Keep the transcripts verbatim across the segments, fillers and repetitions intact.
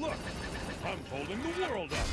Look, I'm holding the world up.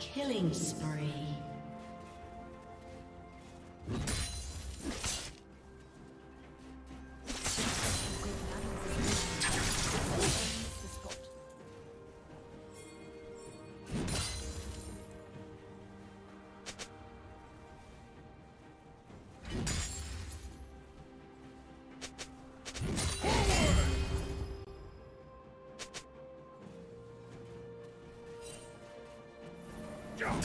Killing spree. Jump!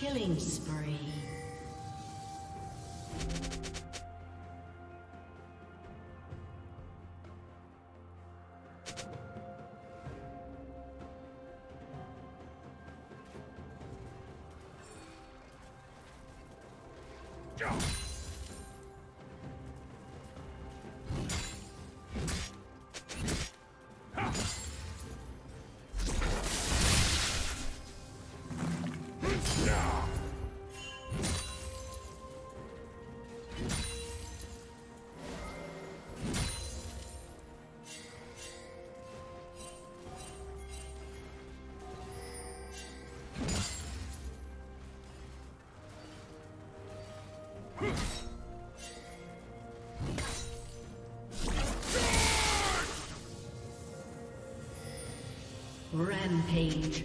Killing spree. Rampage.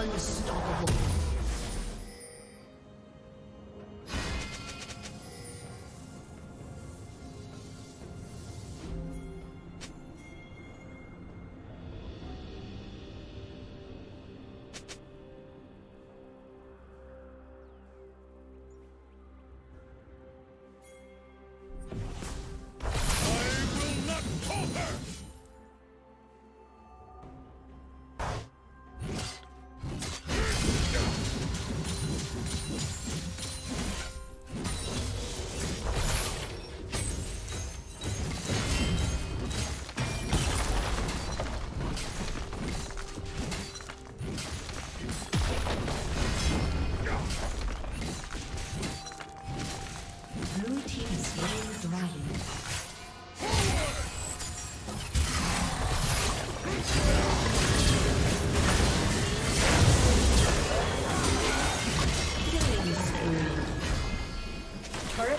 Unstoppable. Go! Killing spree. Turret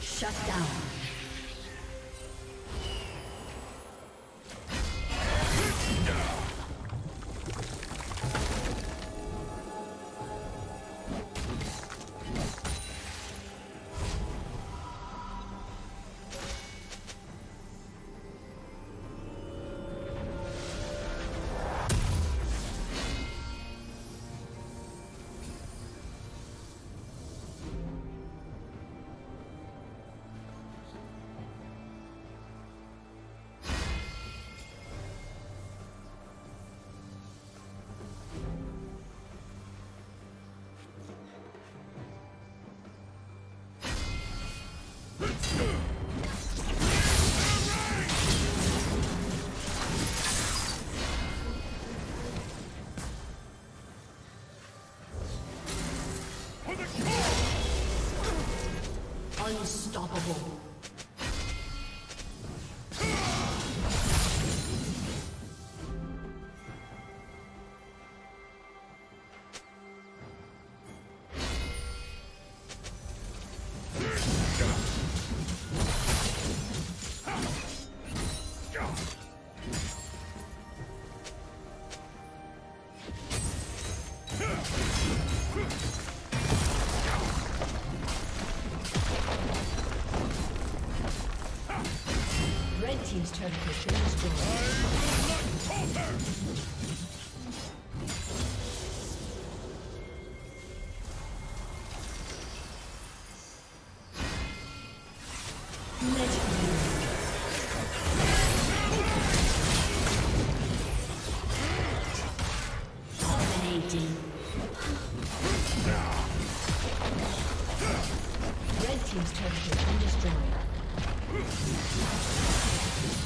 Shut down. Unstoppable. Team's turn to finish the I will not falter!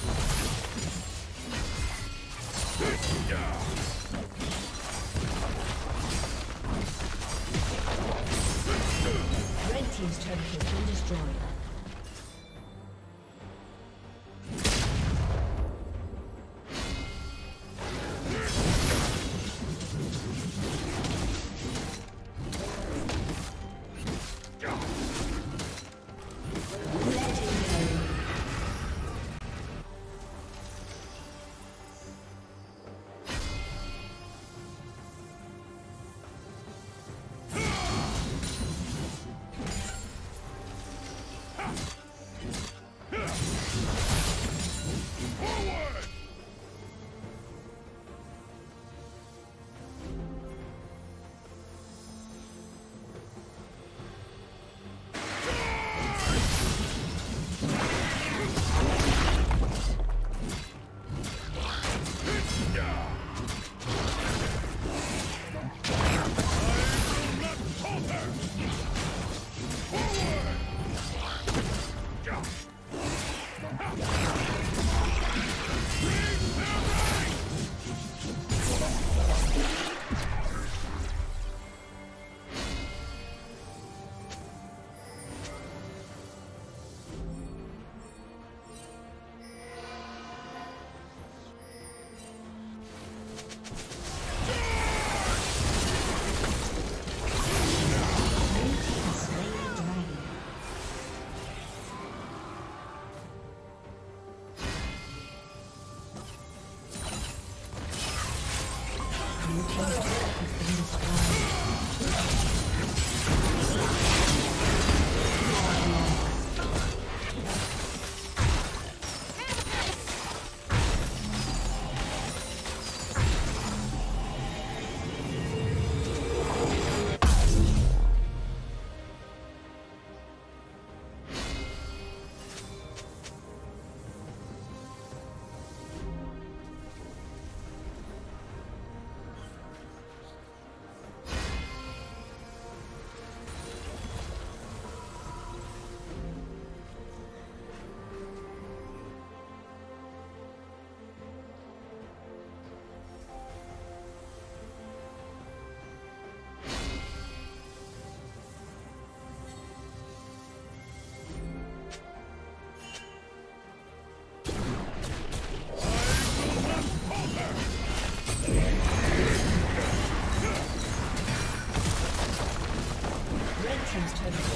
team's turret.